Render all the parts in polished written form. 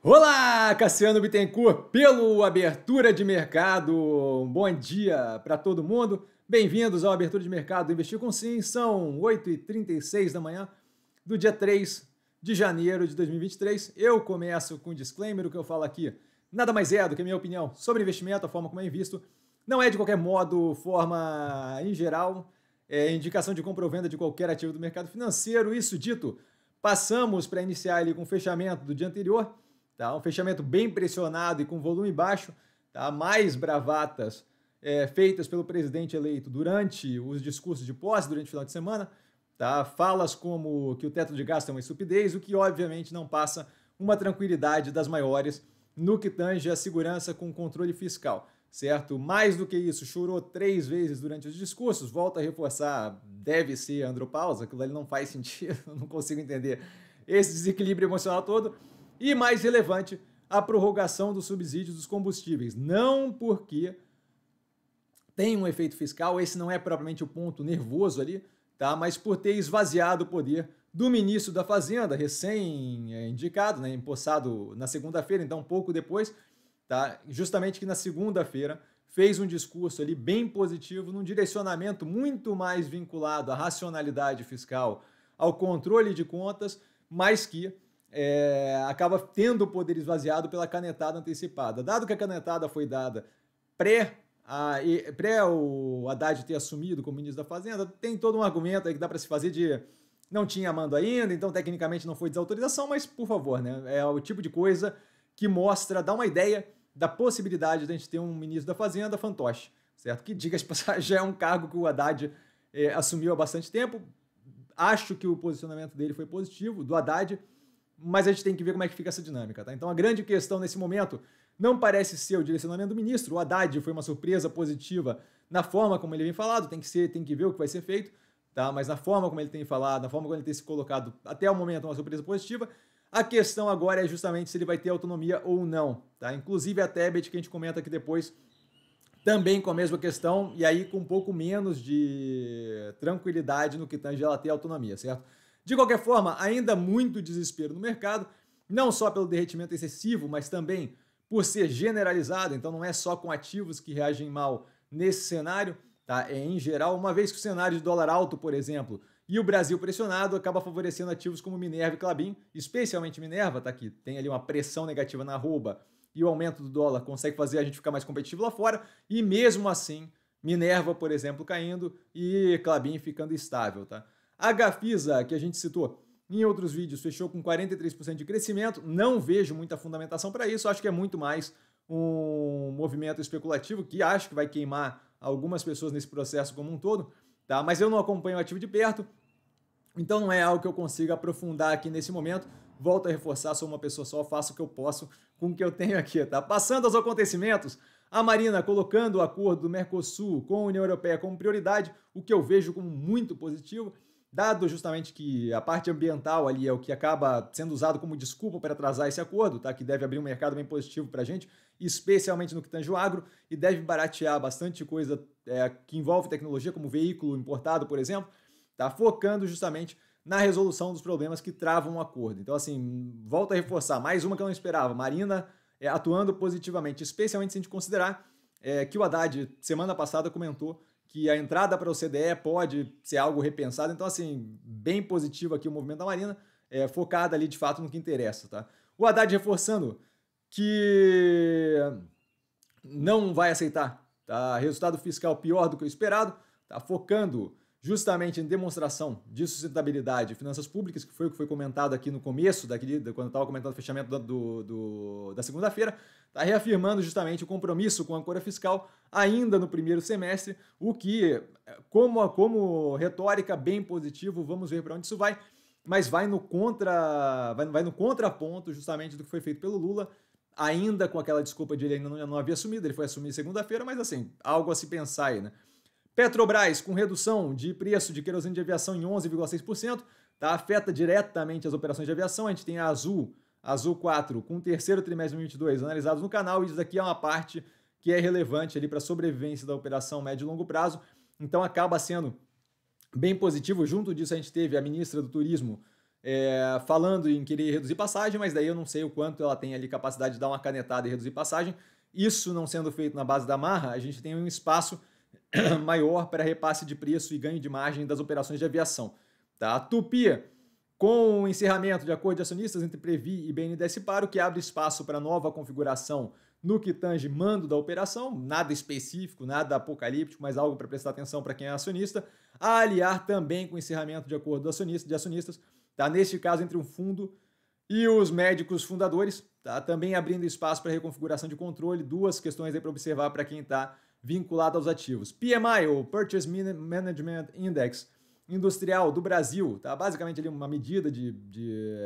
Olá, Cassiano Bittencourt pelo Abertura de Mercado. Bom dia para todo mundo. Bem-vindos ao Abertura de Mercado Investir com Sim. São 8h36 da manhã do dia 3 de janeiro de 2023. Eu começo com um disclaimer, o que eu falo aqui nada mais é do que a minha opinião sobre investimento, a forma como eu invisto. Não é de qualquer modo, forma em geral, indicação de compra ou venda de qualquer ativo do mercado financeiro. Isso dito, passamos para iniciar ali com o fechamento do dia anterior. Tá, um fechamento bem pressionado e com volume baixo, tá, mais bravatas feitas pelo presidente eleito durante os discursos de posse, durante o final de semana, tá, falas como que o teto de gasto é uma estupidez, o que obviamente não passa uma tranquilidade das maiores no que tange a segurança com o controle fiscal, certo? Mais do que isso, chorou 3 vezes durante os discursos, volta a reforçar, deve ser andropausa, aquilo ali não faz sentido, não consigo entender esse desequilíbrio emocional todo. E mais relevante, a prorrogação dos subsídios dos combustíveis. Não porque tem um efeito fiscal, esse não é propriamente o ponto nervoso ali, tá? Mas por ter esvaziado o poder do ministro da Fazenda, recém-indicado, né? Empossado na segunda-feira, então pouco depois, tá? Justamente que na segunda-feira fez um discurso ali bem positivo, num direcionamento muito mais vinculado à racionalidade fiscal, ao controle de contas, mas que acaba tendo o poder esvaziado pela canetada antecipada. Dado que a canetada foi dada pré o Haddad ter assumido como ministro da Fazenda, tem todo um argumento aí que dá para se fazer de não tinha mando ainda, então tecnicamente não foi desautorização, mas por favor, né? É o tipo de coisa que mostra, dá uma ideia da possibilidade de a gente ter um ministro da Fazenda fantoche, certo? Que, diga-se de passagem, já é um cargo que o Haddad assumiu há bastante tempo. Acho que o posicionamento dele foi positivo, do Haddad, mas a gente tem que ver como é que fica essa dinâmica, tá? Então a grande questão nesse momento não parece ser o direcionamento do ministro. O Haddad foi uma surpresa positiva na forma como ele vem falado, tem que ver o que vai ser feito, tá? Mas na forma como ele tem falado, na forma como ele tem se colocado até o momento, uma surpresa positiva. A questão agora é justamente se ele vai ter autonomia ou não, tá? Inclusive a Tebet, que a gente comenta aqui depois, também com a mesma questão, e aí com um pouco menos de tranquilidade no que tange ela ter autonomia, certo? De qualquer forma, ainda muito desespero no mercado, não só pelo derretimento excessivo, mas também por ser generalizado, então não é só com ativos que reagem mal nesse cenário, tá? É em geral, uma vez que o cenário de dólar alto, por exemplo, e o Brasil pressionado, acaba favorecendo ativos como Minerva e Clabin, especialmente Minerva, tá aqui, tem ali uma pressão negativa na arroba e o aumento do dólar consegue fazer a gente ficar mais competitivo lá fora, e mesmo assim, Minerva, por exemplo, caindo e Clabin ficando estável, tá? A Gafisa, que a gente citou em outros vídeos, fechou com 43% de crescimento. Não vejo muita fundamentação para isso. Acho que é muito mais um movimento especulativo que acho que vai queimar algumas pessoas nesse processo como um todo, tá? Mas eu não acompanho o ativo de perto, então não é algo que eu consiga aprofundar aqui nesse momento. Volto a reforçar, sou uma pessoa só, faço o que eu posso com o que eu tenho aqui, tá? Passando aos acontecimentos, a Marina colocando o acordo do Mercosul com a União Europeia como prioridade, o que eu vejo como muito positivo. Dado justamente que a parte ambiental ali é o que acaba sendo usado como desculpa para atrasar esse acordo, tá? Que deve abrir um mercado bem positivo para a gente, especialmente no que tange o agro, e deve baratear bastante coisa que envolve tecnologia, como veículo importado, por exemplo, tá? Focando justamente na resolução dos problemas que travam o acordo. Então, assim, volto a reforçar, mais uma que eu não esperava, Marina atuando positivamente, especialmente se a gente considerar que o Haddad, semana passada, comentou que a entrada para o CDE pode ser algo repensado. Então, assim, bem positivo aqui o movimento da Marina, focada ali, de fato, no que interessa, tá? O Haddad reforçando que não vai aceitar, tá? Resultado fiscal pior do que o esperado, tá? Focando justamente em demonstração de sustentabilidade e finanças públicas, que foi o que foi comentado aqui no começo, quando eu estava comentando o fechamento da segunda-feira, tá? Reafirmando justamente o compromisso com a âncora fiscal ainda no primeiro semestre, o que, como retórica, bem positivo, vamos ver para onde isso vai, mas vai no contraponto justamente do que foi feito pelo Lula, ainda com aquela desculpa de ele ainda não havia assumido, ele foi assumir segunda-feira, mas assim, algo a se pensar aí, né? Petrobras com redução de preço de querosene de aviação em 11,6%, tá? Afeta diretamente as operações de aviação. A gente tem a Azul 4, com o terceiro trimestre de 2022 analisados no canal, e isso daqui é uma parte que é relevante ali para a sobrevivência da operação médio e longo prazo, então acaba sendo bem positivo. Junto disso a gente teve a ministra do Turismo falando em querer reduzir passagem, mas daí eu não sei o quanto ela tem ali capacidade de dar uma canetada e reduzir passagem. Isso não sendo feito na base da marra, a gente tem um espaço maior para repasse de preço e ganho de margem das operações de aviação. Tá? A Tupia, com o encerramento de acordo de acionistas entre Previ e BNDES, para o que abre espaço para nova configuração no que tange mando da operação, nada específico, nada apocalíptico, mas algo para prestar atenção para quem é acionista, a aliar também com o encerramento de acordo de acionistas, tá? Neste caso entre um fundo e os médicos fundadores, tá? Também abrindo espaço para reconfiguração de controle, duas questões aí para observar para quem está vinculado aos ativos. PMI, ou Purchase Management Index Industrial do Brasil, tá? Basicamente ali uma medida de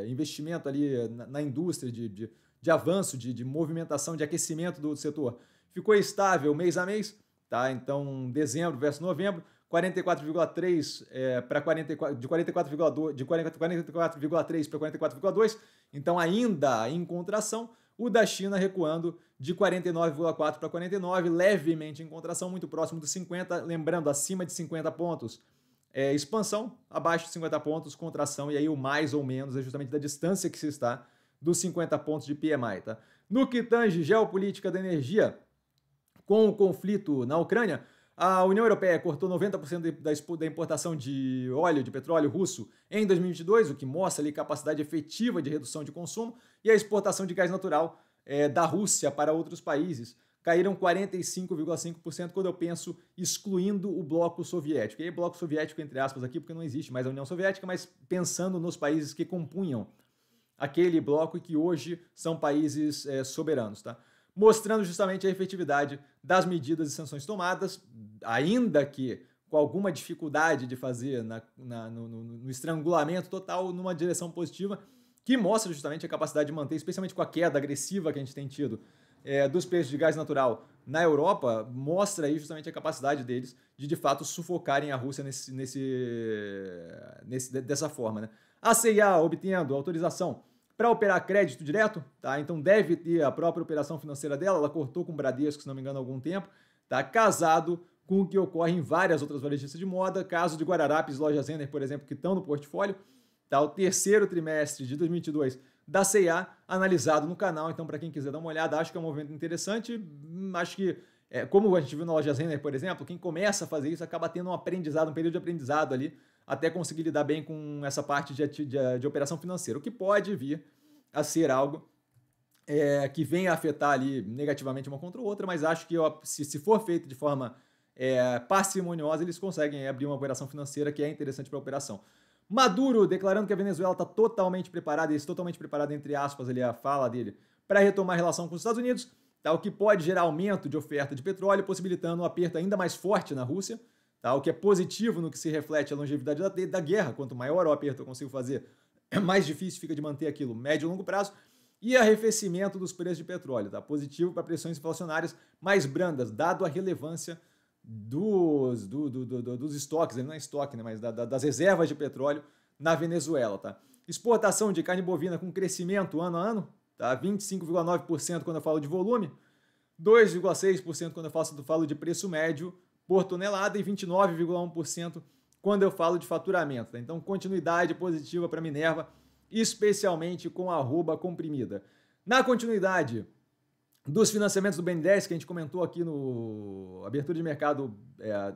investimento ali na indústria, de avanço, de movimentação, de aquecimento do setor. Ficou estável mês a mês, tá? Então dezembro versus novembro, 44,3 para 44, de 44,3 para 44,2, então ainda em contração. O da China recuando de 49,4 para 49, levemente em contração, muito próximo dos 50, lembrando, acima de 50 pontos é expansão, abaixo de 50 pontos contração, e aí o mais ou menos é justamente da distância que se está dos 50 pontos de PMI, tá? No que tange geopolítica da energia, com o conflito na Ucrânia, a União Europeia cortou 90% da importação de óleo, de petróleo russo em 2022, o que mostra ali capacidade efetiva de redução de consumo, e a exportação de gás natural da Rússia para outros países caíram 45,5% quando eu penso excluindo o bloco soviético. E aí bloco soviético entre aspas aqui, porque não existe mais a União Soviética, mas pensando nos países que compunham aquele bloco e que hoje são países soberanos, tá? Mostrando justamente a efetividade das medidas e sanções tomadas, ainda que com alguma dificuldade de fazer no estrangulamento total numa direção positiva, que mostra justamente a capacidade de manter, especialmente com a queda agressiva que a gente tem tido dos preços de gás natural na Europa, mostra aí justamente a capacidade deles de fato, sufocarem a Rússia dessa forma, né? A CIA obtendo autorização para operar crédito direto, tá? Então deve ter a própria operação financeira dela, ela cortou com o Bradesco, se não me engano, há algum tempo, tá? Casado com o que ocorre em várias outras varejistas de moda, caso de Guararapes, Lojas Renner, por exemplo, que estão no portfólio, tá? O terceiro trimestre de 2022 da CIA, analisado no canal, então para quem quiser dar uma olhada, acho que é um movimento interessante, acho que, como a gente viu na Lojas Renner, por exemplo, quem começa a fazer isso acaba tendo um aprendizado, um período de aprendizado ali, até conseguir lidar bem com essa parte de operação financeira, o que pode vir a ser algo que venha a afetar ali negativamente uma contra a outra, mas acho que se for feito de forma parcimoniosa, eles conseguem abrir uma operação financeira que é interessante para a operação. Maduro declarando que a Venezuela está totalmente preparada, entre aspas, ali a fala dele, para retomar a relação com os Estados Unidos, tá? O que pode gerar aumento de oferta de petróleo, possibilitando um aperto ainda mais forte na Rússia, tá? O que é positivo no que se reflete a longevidade da guerra, quanto maior o aperto eu consigo fazer, mais difícil fica de manter aquilo médio e longo prazo, e arrefecimento dos preços de petróleo, tá? Positivo para pressões inflacionárias mais brandas, dado a relevância dos estoques, não é estoque, né? Mas das reservas de petróleo na Venezuela, tá? Exportação de carne bovina com crescimento ano a ano, tá? 25,9% quando eu falo de volume, 2,6% quando eu falo de preço médio por tonelada e 29,1% quando eu falo de faturamento. Então, continuidade positiva para Minerva, especialmente com a arroba comprimida. Na continuidade dos financiamentos do BNDES, que a gente comentou aqui no Abertura de Mercado,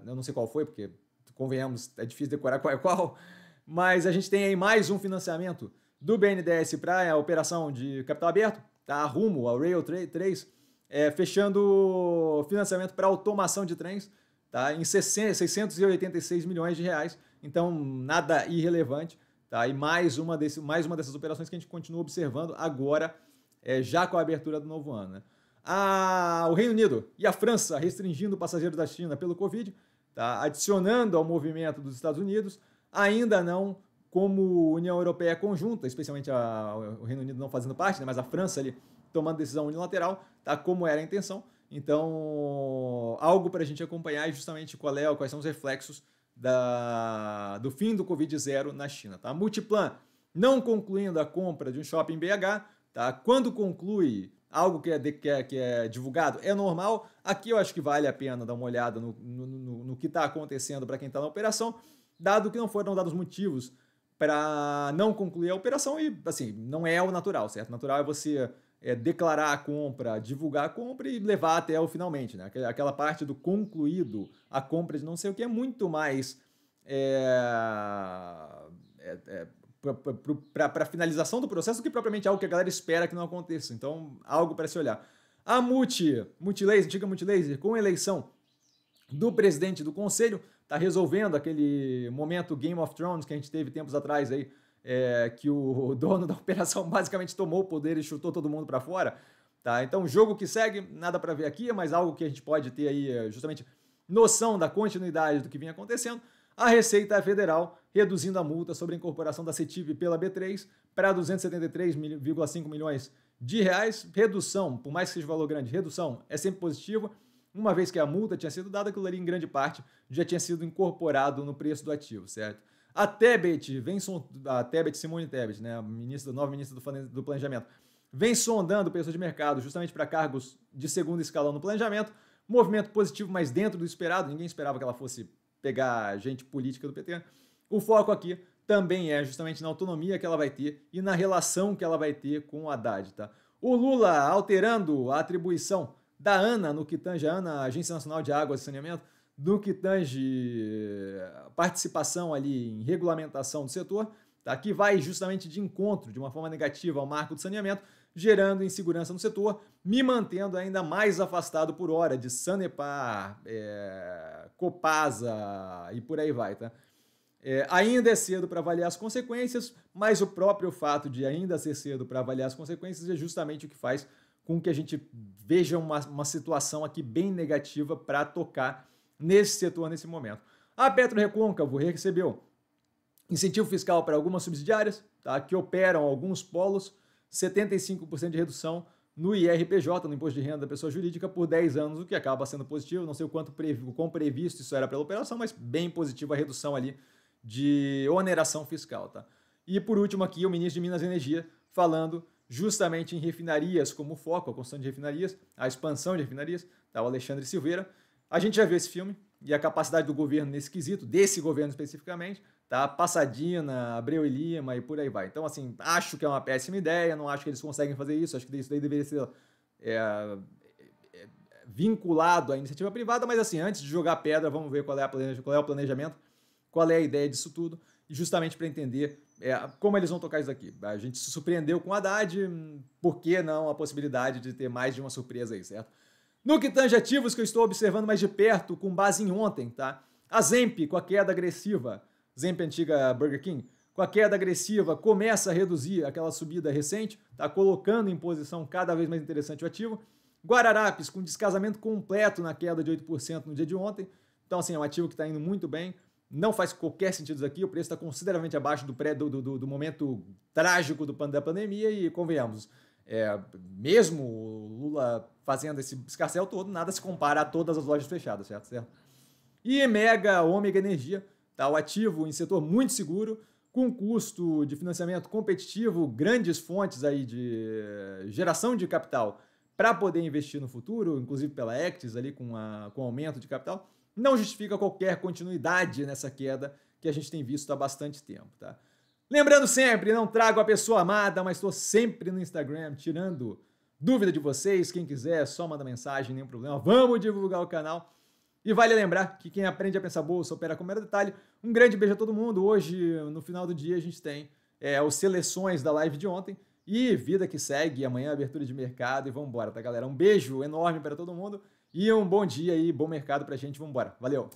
eu não sei qual foi, porque, convenhamos, é difícil decorar qual é qual, mas a gente tem aí mais um financiamento do BNDES para a operação de capital aberto, tá? Rumo ao Rail 3, fechando financiamento para automação de trens, tá, em 686 milhões de reais, então nada irrelevante, tá? E mais uma dessas operações que a gente continua observando agora, já com a abertura do novo ano, né? O Reino Unido e a França restringindo passageiros da China pelo Covid, tá, adicionando ao movimento dos Estados Unidos, ainda não como União Europeia conjunta, especialmente o Reino Unido não fazendo parte, né, mas a França ali tomando decisão unilateral, tá, como era a intenção. Então, algo para a gente acompanhar é justamente quais são os reflexos do fim do Covid-0 na China, tá? Multiplan não concluindo a compra de um shopping em BH, tá? Quando conclui algo que é divulgado, é normal. Aqui eu acho que vale a pena dar uma olhada no que está acontecendo para quem está na operação, dado que não foram dados motivos para não concluir a operação e, assim, não é o natural, certo? O natural é você declarar a compra, divulgar a compra e levar até o finalmente, né? Aquela parte do concluído, a compra de não sei o que é muito mais para a finalização do processo do que propriamente algo que a galera espera que não aconteça. Então, algo para se olhar. A Multilaser, antiga Multilaser, com eleição do presidente do conselho, está resolvendo aquele momento Game of Thrones que a gente teve tempos atrás aí, que o dono da operação basicamente tomou o poder e chutou todo mundo para fora. Tá? Então, o jogo que segue, nada para ver aqui, mas algo que a gente pode ter aí justamente noção da continuidade do que vinha acontecendo. A Receita Federal reduzindo a multa sobre a incorporação da CETIV pela B3 para R$ 273,5 milhões. Redução, por mais que seja um valor grande, redução é sempre positiva, uma vez que a multa tinha sido dada, aquilo ali em grande parte já tinha sido incorporado no preço do ativo, certo? A Tebet, Simone Tebet, né, nova ministra do Planejamento, vem sondando preços de mercado justamente para cargos de segundo escalão no planejamento, movimento positivo, mas dentro do esperado, ninguém esperava que ela fosse pegar gente política do PT. O foco aqui também é justamente na autonomia que ela vai ter e na relação que ela vai ter com o Haddad, tá? O Lula alterando a atribuição da ANA no que tange, a ANA, Agência Nacional de Águas e Saneamento, no que tange participação ali em regulamentação do setor, tá? Que vai justamente de encontro, de uma forma negativa, ao marco do saneamento, gerando insegurança no setor, me mantendo ainda mais afastado por hora de Sanepar, Copasa e por aí vai, tá? Ainda é cedo para avaliar as consequências, mas o próprio fato de ainda ser cedo para avaliar as consequências é justamente o que faz com que a gente veja uma situação aqui bem negativa para tocar nesse setor, nesse momento. A Petro Recôncavo recebeu incentivo fiscal para algumas subsidiárias, tá, que operam alguns polos, 75% de redução no IRPJ, no Imposto de Renda da Pessoa Jurídica, por 10 anos, o que acaba sendo positivo. Não sei o quão previsto isso era pela operação, mas bem positiva a redução ali de oneração fiscal, tá? E por último aqui, o ministro de Minas e Energia falando justamente em refinarias como foco, a construção de refinarias, a expansão de refinarias, tá? O Alexandre Silveira. A gente já viu esse filme e a capacidade do governo nesse quesito, desse governo especificamente, tá? Passadina, Abreu e Lima e por aí vai. Então, assim, acho que é uma péssima ideia, não acho que eles conseguem fazer isso, acho que isso daí deveria ser vinculado à iniciativa privada, mas assim, antes de jogar pedra, vamos ver qual é o planejamento, qual é a ideia disso tudo, e justamente para entender como eles vão tocar isso aqui. A gente se surpreendeu com o Haddad, por que não a possibilidade de ter mais de uma surpresa aí, certo? No que tange ativos que eu estou observando mais de perto, com base em ontem, tá? A Zemp, com a queda agressiva, Zemp antiga Burger King, com a queda agressiva, começa a reduzir aquela subida recente, tá? Colocando em posição cada vez mais interessante o ativo. Guararapes, com descasamento completo na queda de 8% no dia de ontem. Então, assim, é um ativo que está indo muito bem. Não faz qualquer sentido isso aqui, o preço está consideravelmente abaixo do momento trágico da pandemia e, convenhamos, mesmo o Lula fazendo esse escarcéu todo, nada se compara a todas as lojas fechadas, certo? E Ômega Energia, tá? O ativo em setor muito seguro, com custo de financiamento competitivo, grandes fontes aí de geração de capital para poder investir no futuro, inclusive pela Actis ali com aumento de capital. Não justifica qualquer continuidade nessa queda que a gente tem visto há bastante tempo, tá? Lembrando sempre, não trago a pessoa amada, mas estou sempre no Instagram tirando dúvida de vocês. Quem quiser, só manda mensagem, nenhum problema. Vamos divulgar o canal. E vale lembrar que quem aprende a pensar bolsa opera com o mero detalhe. Um grande beijo a todo mundo. Hoje, no final do dia, a gente tem as seleções da live de ontem. E vida que segue, amanhã abertura de mercado e vamos embora, tá, galera? Um beijo enorme para todo mundo. E um bom dia e bom mercado pra gente. Vamos embora. Valeu!